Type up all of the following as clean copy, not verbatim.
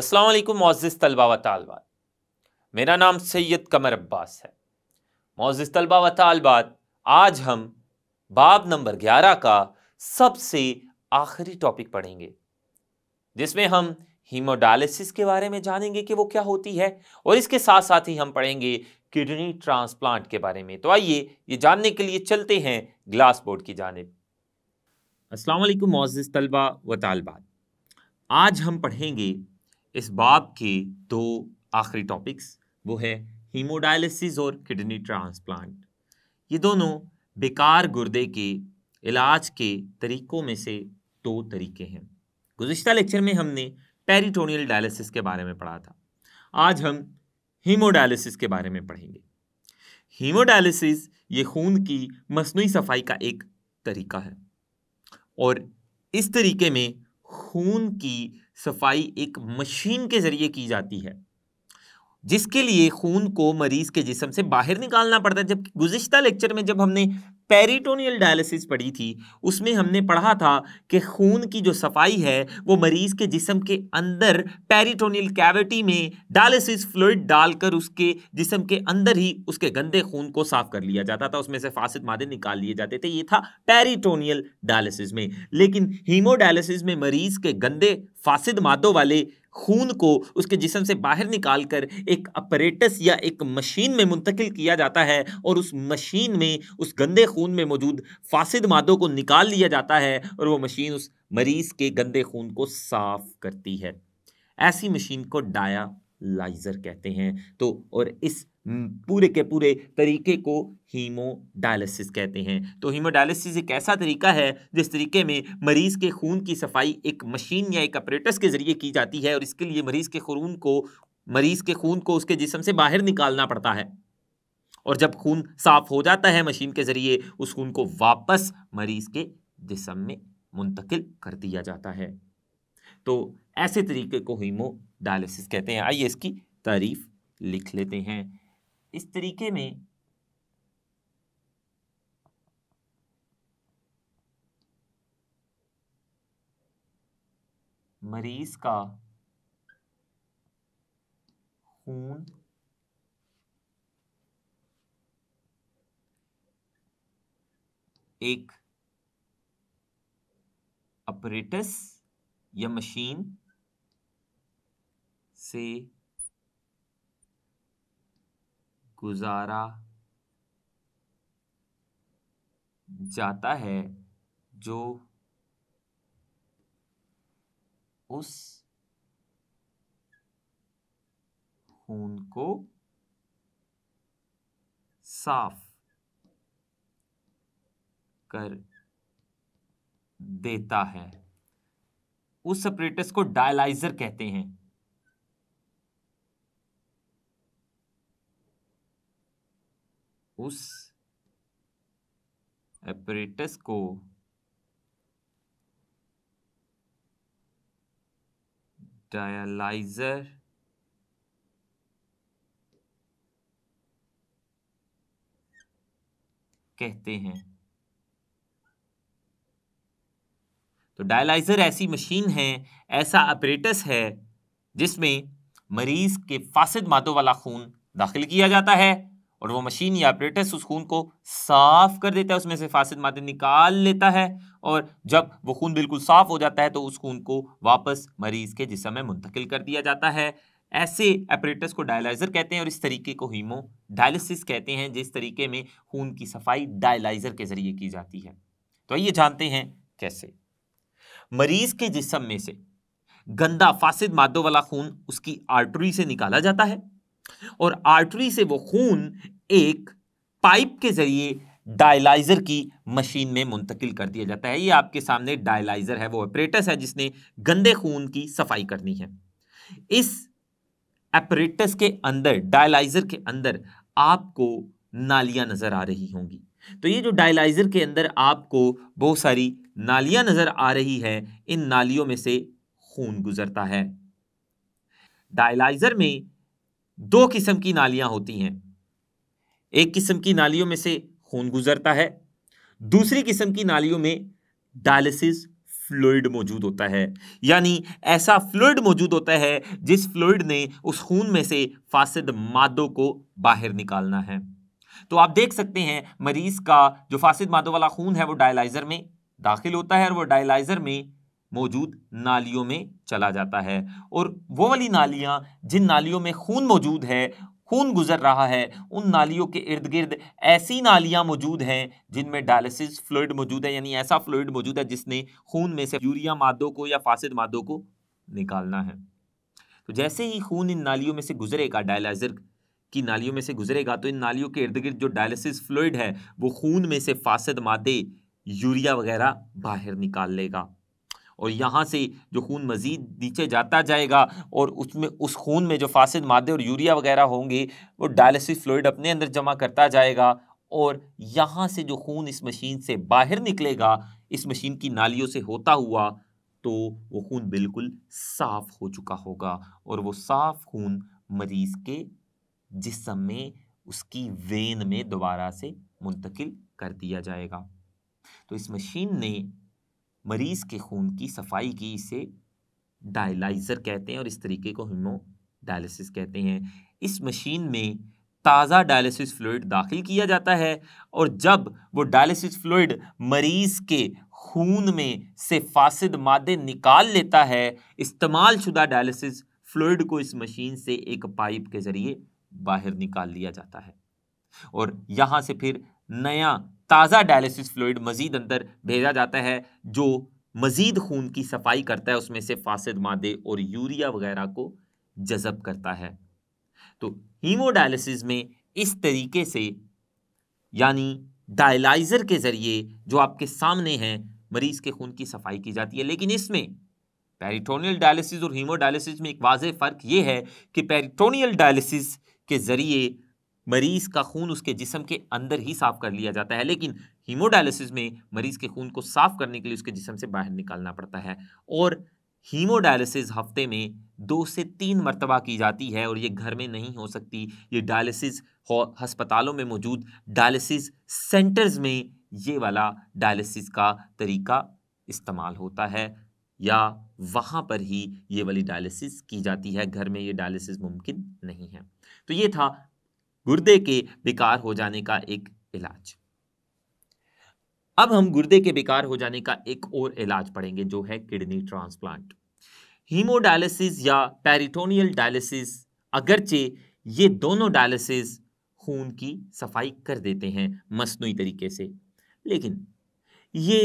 अस्सलाम वालेकुम मोअज़्ज़िज़ तलबा व तालिबात, मेरा नाम सैयद कमर अब्बास है। मोअज़्ज़िज़ तलबा व तालिबात, आज हम बाब नंबर 11 का सबसे आखिरी टॉपिक पढ़ेंगे, जिसमें हम हीमोडायलिसिस के बारे में जानेंगे कि वो क्या होती है, और इसके साथ साथ ही हम पढ़ेंगे किडनी ट्रांसप्लांट के बारे में। तो आइए ये जानने के लिए चलते हैं ग्लास बोर्ड की जानिब। अस्सलाम वालेकुम मोअज़्ज़िज़ तलबा व तालिबात, आज हम पढ़ेंगे इस बाब के दो आखिरी टॉपिक्स, वो है हीमोडायलिसिस और किडनी ट्रांसप्लांट। ये दोनों बेकार गुर्दे के इलाज के तरीक़ों में से दो तरीके हैं। गुज़िश्ता लेक्चर में हमने पेरिटोनियल डायलिसिस के बारे में पढ़ा था, आज हम हीमोडायलिसिस के बारे में पढ़ेंगे। हीमोडायलिसिस ये खून की मसनूई सफाई का एक तरीका है, और इस तरीके में खून की सफाई एक मशीन के ज़रिए की जाती है, जिसके लिए खून को मरीज़ के जिस्म से बाहर निकालना पड़ता है। जब गुज़िश्ता लेक्चर में जब हमने पेरिटोनियल डायलिसिस पढ़ी थी, उसमें हमने पढ़ा था कि खून की जो सफाई है वो मरीज़ के जिस्म के अंदर पेरिटोनियल कैविटी में डायलिसिस फ्लूइड डालकर उसके जिस्म के अंदर ही उसके गंदे खून को साफ कर लिया जाता था, उसमें से फासिद मादे निकाल लिए जाते थे। ये था पेरिटोनियल डायलिसिस में। लेकिन हीमोडायलिसिस में मरीज़ के गंदे फासिद मादों वाले खून को उसके जिस्म से बाहर निकालकर एक अपरेटस या एक मशीन में मुंतकिल किया जाता है, और उस मशीन में उस गंदे खून में मौजूद फासिद मादों को निकाल लिया जाता है, और वो मशीन उस मरीज़ के गंदे खून को साफ करती है। ऐसी मशीन को डायलाइजर कहते हैं, तो और इस पूरे के पूरे तरीके को हीमोडायलिसिस कहते हैं। तो हीमोडायलिसिस एक ऐसा तरीका है जिस तरीके में मरीज़ के खून की सफाई एक मशीन या एक ऑपरेटस के ज़रिए की जाती है, और इसके लिए मरीज़ के खून को उसके जिस्म से बाहर निकालना पड़ता है, और जब खून साफ हो जाता है मशीन के ज़रिए, उस खून को वापस मरीज़ के जिस्म में मुंतकिल कर दिया जाता है। तो ऐसे तरीके को हीमोडायलिसिस कहते हैं। आइए इसकी तारीफ़ लिख लेते हैं। इस तरीके में मरीज का खून एक अपरेटस या मशीन से गुजारा जाता है, जो उस खून को साफ कर देता है। उस ऑपरेटस को डायलाइजर कहते हैं। उस ऑपरेटस को डायलाइजर कहते हैं। तो डायलाइजर ऐसी मशीन है, ऐसा ऑपरेटस है जिसमें मरीज के फासिद मादों वाला खून दाखिल किया जाता है, और वो मशीन या ऑपरेटस उस खून को साफ कर देता है, उसमें से फासिद मादे निकाल लेता है, और जब वो खून बिल्कुल साफ हो जाता है तो उस खून को वापस मरीज़ के जिस्म में मुंतकिल कर दिया जाता है। ऐसे ऑपरेटस को डायलाइजर कहते हैं, और इस तरीके को हीमोडायलिसिस कहते हैं, जिस तरीके में खून की सफाई डायलाइजर के ज़रिए की जाती है। तो आइए जानते हैं कैसे। मरीज़ के जिस्म में से गंदा फासिद मादों वाला खून उसकी आर्टरी से निकाला जाता है, और आर्टरी से वो खून एक पाइप के जरिए डायलाइजर की मशीन में मुंतकिल कर दिया जाता है। ये आपके सामने डायलाइजर है, वो ऑपरेटस है जिसने गंदे खून की सफाई करनी है। इस ऑपरेटस के अंदर, डायलाइजर के अंदर आपको नालियां नज़र आ रही होंगी। तो ये जो डायलाइजर के अंदर आपको बहुत सारी नालियां नज़र आ रही है, इन नालियों में से खून गुजरता है। डायलाइजर में दो किस्म की नालियां होती हैं। एक किस्म की नालियों में से खून गुजरता है, दूसरी किस्म की नालियों में डायलिसिस फ्लूइड मौजूद होता है, यानी ऐसा फ्लूइड मौजूद होता है जिस फ्लूइड ने उस खून में से फासिद मादों को बाहर निकालना है। तो आप देख सकते हैं मरीज का जो फासिद मादों वाला खून है वो डायलाइजर में दाखिल होता है और वो डायलाइजर में मौजूद नालियों में चला जाता है, और वो वाली नालियाँ जिन नालियों में खून मौजूद है, खून गुजर रहा है, उन नालियों के इर्द गिर्द ऐसी नालियाँ मौजूद हैं जिनमें डायलिसिस फ्लूइड मौजूद है, यानी ऐसा फ्लूइड मौजूद है जिसने खून में से यूरिया मादों को या फासिद मादों को निकालना है। तो जैसे ही खून इन नालियों में से गुजरेगा, डायलाइजर की नालियों में से गुजरेगा, तो इन नालियों के इर्द गिर्द जो डायलिसिस फ्लूइड है वो खून में से फासिद मादे यूरिया वगैरह बाहर निकाल लेगा, और यहाँ से जो खून मज़ीद नीचे जाता जाएगा और उसमें उस खून में जो फासिद मादे और यूरिया वगैरह होंगे वो डायलिसिस फ्लूइड अपने अंदर जमा करता जाएगा, और यहाँ से जो खून इस मशीन से बाहर निकलेगा, इस मशीन की नालियों से होता हुआ, तो वो खून बिल्कुल साफ़ हो चुका होगा, और वो साफ़ खून मरीज़ के जिस्म में, उसकी वेन में दोबारा से मुंतकिल कर दिया जाएगा। तो इस मशीन ने मरीज़ के खून की सफाई की, इसे डायलाइजर कहते हैं और इस तरीके को हीमोडायलिसिस कहते हैं। इस मशीन में ताज़ा डायलिसिस फ्लूइड दाखिल किया जाता है, और जब वो डायलिसिस फ्लूइड मरीज़ के खून में से फासिद मादे निकाल लेता है, इस्तेमाल शुदा डायलिसिस फ्लूइड को इस मशीन से एक पाइप के ज़रिए बाहर निकाल लिया जाता है, और यहाँ से फिर नया ताज़ा डायलिसिस फ्लूइड मज़ीद अंदर भेजा जाता है जो मज़ीद खून की सफाई करता है, उसमें से फासिद मादे और यूरिया वगैरह को जज़ब करता है। तो हीमोडायलिसिस में इस तरीके से, यानी डायलाइज़र के ज़रिए जो आपके सामने हैं, मरीज़ के खून की सफाई की जाती है। लेकिन इसमें पेरिटोनियल डायलिसिस और हीमोडायलिसिस में एक वाज़ेह फ़र्क ये है कि पेरिटोनियल डायलिसिस के ज़रिए मरीज़ का खून उसके जिस्म के अंदर ही साफ़ कर लिया जाता है, लेकिन हीमोडायलिसिस में मरीज़ के खून को साफ़ करने के लिए उसके जिस्म से बाहर निकालना पड़ता है। और हीमोडायलिसिस हफ्ते में 2 से 3 मरतबा की जाती है, और ये घर में नहीं हो सकती, ये डायलिसिस हस्पतालों में मौजूद डायलिसिस सेंटर्स में ये वाला डायलिसिस का तरीका इस्तेमाल होता है, या वहाँ पर ही ये वाली डायलिसिस की जाती है, घर में ये डायलिसिस मुमकिन नहीं है। तो ये था गुर्दे के बेकार हो जाने का एक इलाज। अब हम गुर्दे के बेकार हो जाने का एक और इलाज पढ़ेंगे जो है किडनी ट्रांसप्लांट। हीमोडायलिसिस या पेरिटोनियल डायलिसिस, अगरचे ये दोनों डायलिसिस खून की सफाई कर देते हैं मसनूई तरीके से, लेकिन ये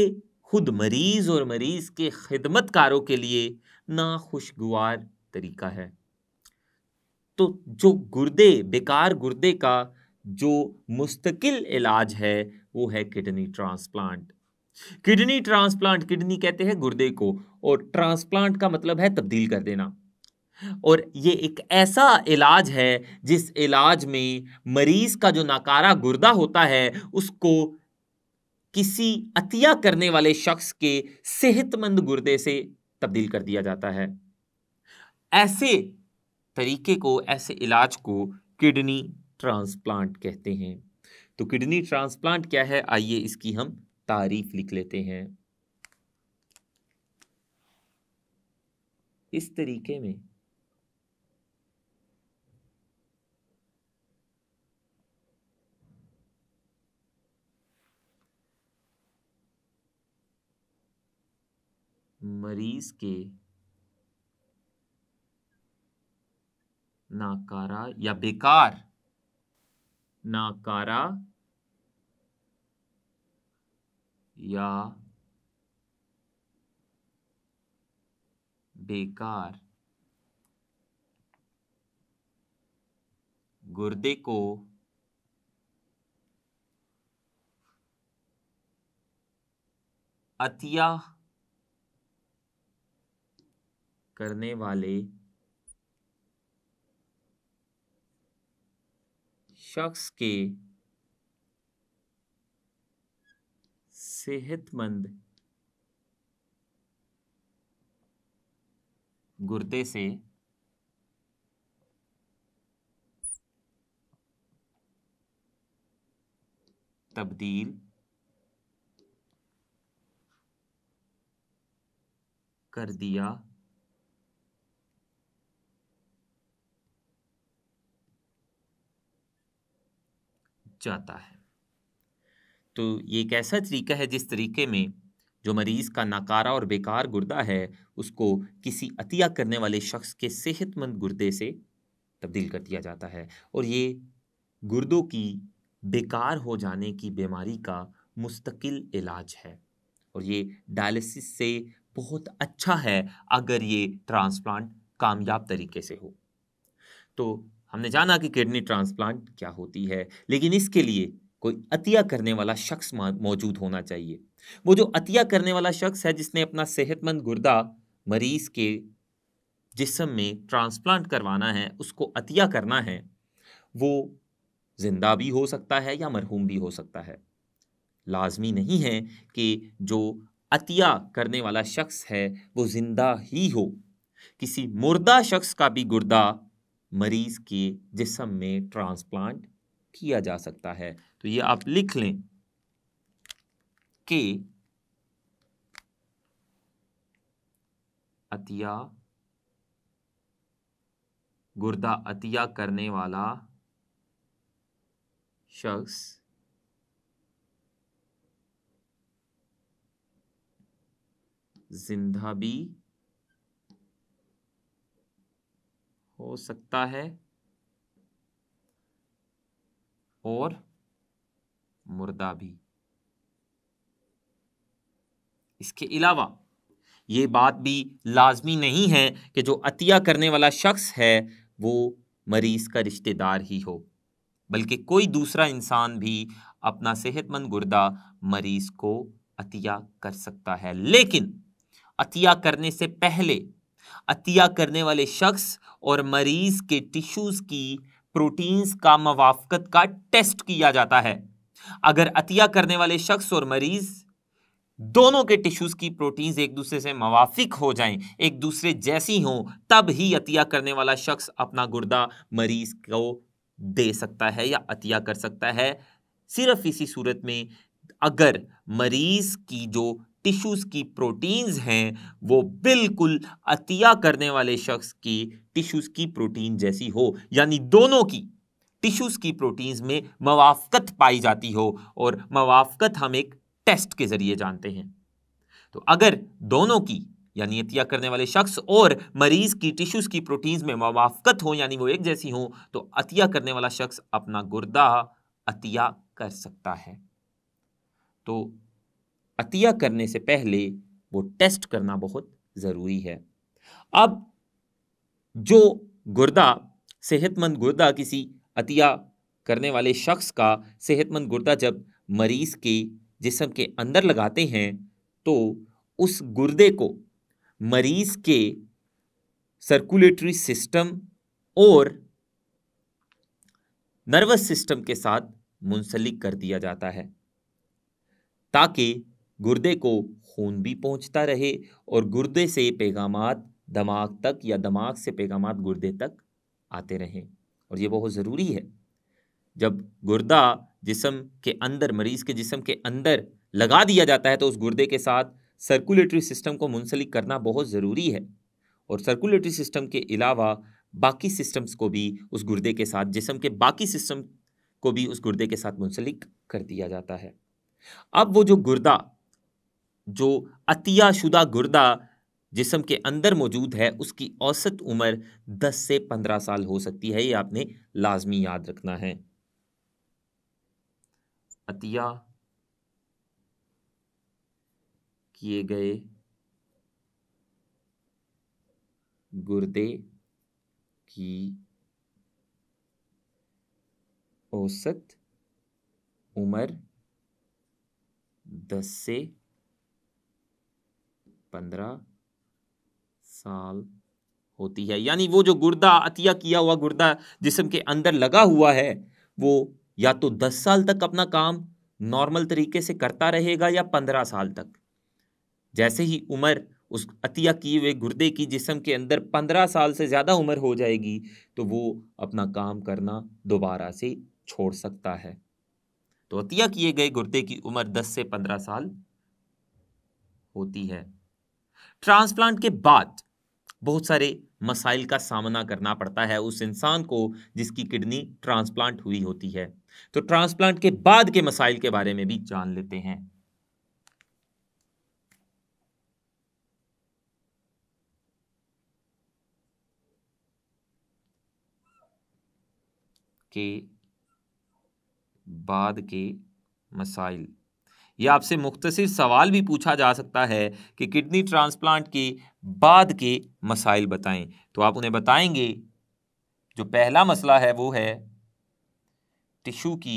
खुद मरीज़ और मरीज़ के खिदमतकारों के लिए नाखुशगवार तरीका है। तो जो गुर्दे बेकार गुर्दे का जो मुस्तकिल इलाज है वो है kidney transplant. Kidney transplant, kidney कहते हैं गुर्दे को, और ट्रांसप्लांट का मतलब है तब्दील कर देना, और ये एक ऐसा इलाज है जिस इलाज में मरीज़ का जो नाकारा गुर्दा होता है उसको किसी अतिया करने वाले शख्स के सेहतमंद गुर्दे से तब्दील कर दिया जाता है। ऐसे तरीके को, ऐसे इलाज को किडनी ट्रांसप्लांट कहते हैं। तो किडनी ट्रांसप्लांट क्या है, आइए इसकी हम तारीफ लिख लेते हैं। इस तरीके में मरीज के नाकारा या बेकार नाकारा या बेकार गुर्दे को अतिया करने वाले शख्स के सेहतमंद गुर्दे से तब्दील कर दिया। जाता है। तो ये एक ऐसा तरीका है जिस तरीके में जो मरीज़ का नाकारा और बेकार गुर्दा है उसको किसी अतिया करने वाले शख्स के सेहतमंद गुर्दे से तब्दील कर दिया जाता है और ये गुर्दों की बेकार हो जाने की बीमारी का मुस्तकिल इलाज है और ये डायलिसिस से बहुत अच्छा है अगर ये ट्रांसप्लांट कामयाब तरीके से हो। तो हमने जाना कि किडनी ट्रांसप्लांट क्या होती है, लेकिन इसके लिए कोई अतिया करने वाला शख्स मौजूद होना चाहिए। वो जो अतिया करने वाला शख्स है जिसने अपना सेहतमंद गुर्दा मरीज़ के जिस्म में ट्रांसप्लांट करवाना है, उसको अतिया करना है, वो जिंदा भी हो सकता है या मरहूम भी हो सकता है। लाजमी नहीं है कि जो अतिया करने वाला शख्स है वो जिंदा ही हो। किसी मुर्दा शख्स का भी गुर्दा मरीज़ के जिस्म में ट्रांसप्लांट किया जा सकता है। तो ये आप लिख लें कि अतिया गुर्दा अतिया करने वाला शख्स जिंदा भी हो सकता है और मुर्दा भी। इसके अलावा ये बात भी लाजमी नहीं है कि जो अतिया करने वाला शख्स है वो मरीज़ का रिश्तेदार ही हो, बल्कि कोई दूसरा इंसान भी अपना सेहतमंद गुर्दा मरीज़ को अतिया कर सकता है। लेकिन अतिया करने से पहले अतिया करने वाले शख्स और मरीज़ के टिश्यूज़ की प्रोटीन्स का मवाफ़कत का टेस्ट किया जाता है। अगर अतिया करने वाले शख्स और मरीज़ दोनों के टिश्यूज़ की प्रोटीन्स एक दूसरे से मवाफ़िक हो जाएं, एक दूसरे जैसी हों, तब ही अतिया करने वाला शख्स अपना गुर्दा मरीज़ को दे सकता है या अतिया कर सकता है। सिर्फ इसी सूरत में अगर मरीज़ की जो टिश्यूज़ की प्रोटीन्स हैं वो बिल्कुल अतिया करने वाले शख्स की टिश्यूज़ की प्रोटीन जैसी हो, यानी दोनों की टिश्यूज़ की प्रोटीन्स में मवाफ़कत पाई जाती हो, और मवाफ़कत हम एक टेस्ट के ज़रिए जानते हैं। तो अगर दोनों की यानी अतिया करने वाले शख्स और मरीज़ की टिश्यूज़ की प्रोटीन्स में मवाफ़कत हो, यानी वो एक जैसी हो, तो अतिया करने वाला शख्स अपना गुर्दा अतिया कर सकता है। तो अतिया करने से पहले वो टेस्ट करना बहुत ज़रूरी है। अब जो गुर्दा सेहतमंद गुर्दा किसी अतिया करने वाले शख्स का सेहतमंद गुर्दा जब मरीज़ के जिस्म के अंदर लगाते हैं तो उस गुर्दे को मरीज़ के सर्कुलेटरी सिस्टम और नर्वस सिस्टम के साथ मुंसलिक कर दिया जाता है ताकि गुर्दे को खून भी पहुंचता रहे और गुर्दे से पैगामात दिमाग तक या दिमाग से पैगामात गुर्दे तक आते रहें। और ये बहुत ज़रूरी है। जब गुर्दा जिस्म के अंदर मरीज़ के जिस्म के अंदर लगा दिया जाता है तो उस गुर्दे के साथ सर्कुलेटरी सिस्टम को मुंसलिक करना बहुत ज़रूरी है और सर्कुलेटरी सिस्टम के अलावा बाकी सिस्टम्स को भी उस गुर्दे के साथ जिस्म के बाकी सिस्टम को भी उस गुर्दे के साथ मुंसलिक कर दिया जाता है। अब वो जो गुर्दा जो अतिया शुदा गुर्दा जिस्म के अंदर मौजूद है उसकी औसत उम्र 10 से 15 साल हो सकती है। ये आपने लाजमी याद रखना है। अतिया किए गए गुर्दे की औसत उम्र 10 से 15 साल होती है, यानी वो जो गुर्दा अतिया किया हुआ गुर्दा जिस्म के अंदर लगा हुआ है वो या तो 10 साल तक अपना काम नॉर्मल तरीके से करता रहेगा या 15 साल तक। जैसे ही उम्र उस अतिया किए हुए गुर्दे की जिस्म के अंदर 15 साल से ज़्यादा उम्र हो जाएगी तो वो अपना काम करना दोबारा से छोड़ सकता है। तो अतिया किए गए गुर्दे की उम्र 10 से 15 साल होती है। ट्रांसप्लांट के बाद बहुत सारे मसाइल का सामना करना पड़ता है उस इंसान को जिसकी किडनी ट्रांसप्लांट हुई होती है। तो ट्रांसप्लांट के बाद के मसाइल के बारे में भी जान लेते हैं। के बाद के मसाइल, यह आपसे मुख्तसर सवाल भी पूछा जा सकता है कि किडनी ट्रांसप्लांट के बाद के मसाइल बताएं। तो आप उन्हें बताएंगे। जो पहला मसला है वो है टिश्यू की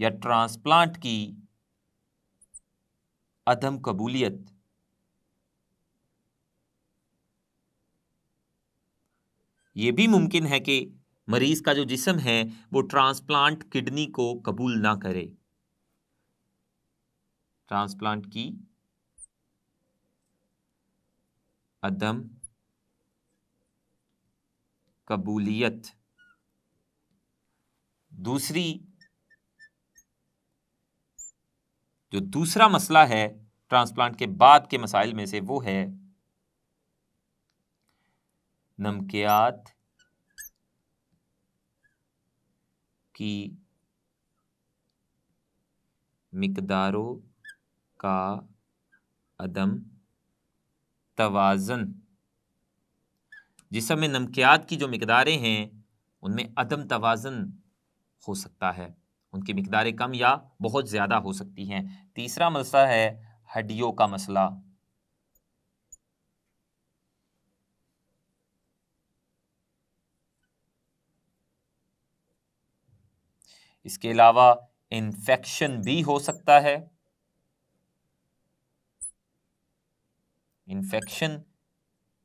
या ट्रांसप्लांट की अदम कबूलियत। ये भी मुमकिन है कि मरीज का जो जिस्म है वो ट्रांसप्लांट किडनी को कबूल ना करे। ट्रांसप्लांट की अदम कबूलियत। दूसरा मसला है ट्रांसप्लांट के बाद के मसाइल में से वो है नमकियात की मिकदारों का अदम तवाज़न। जिसमें नमकियात की जो मिकदारें हैं उनमें अदम तवाज़न हो सकता है, उनकी मिकदारें कम या बहुत ज़्यादा हो सकती हैं। तीसरा मसला है हड्डियों का मसला। इसके अलावा इन्फेक्शन भी हो सकता है, इन्फेक्शन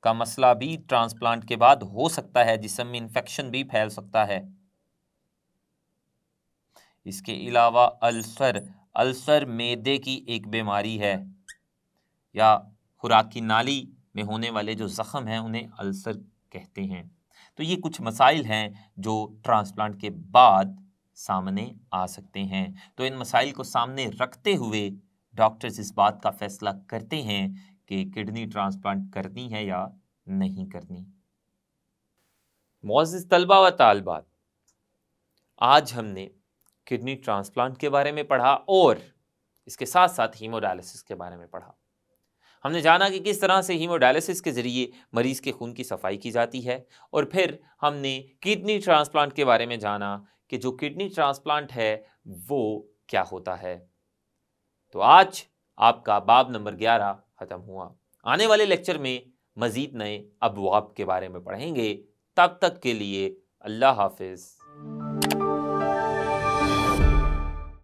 का मसला भी ट्रांसप्लांट के बाद हो सकता है, जिसम में इन्फेक्शन भी फैल सकता है। इसके अलावा अल्सर, अल्सर मेदे की एक बीमारी है या खुराक की नाली में होने वाले जो ज़ख़म हैं उन्हें अल्सर कहते हैं। तो ये कुछ मसाइल हैं जो ट्रांसप्लांट के बाद सामने आ सकते हैं। तो इन मसाइल को सामने रखते हुए डॉक्टर्स इस बात का फैसला करते हैं कि किडनी ट्रांसप्लांट करनी है या नहीं करनी। मोअज़्ज़िज़ तलबा व तालिबात, आज हमने किडनी ट्रांसप्लांट के बारे में पढ़ा और इसके साथ साथ हीमोडायलिसिस के बारे में पढ़ा। हमने जाना कि किस तरह से हीमोडायलिसिस के ज़रिए मरीज़ के खून की सफाई की जाती है, और फिर हमने किडनी ट्रांसप्लांट के बारे में जाना कि जो किडनी ट्रांसप्लांट है वो क्या होता है। तो आज आपका बाब नंबर 11 ख़त्म हुआ। आने वाले लेक्चर में मज़ीद नए अबवाब के बारे में पढ़ेंगे। तब तक के लिए अल्लाह हाफिज़।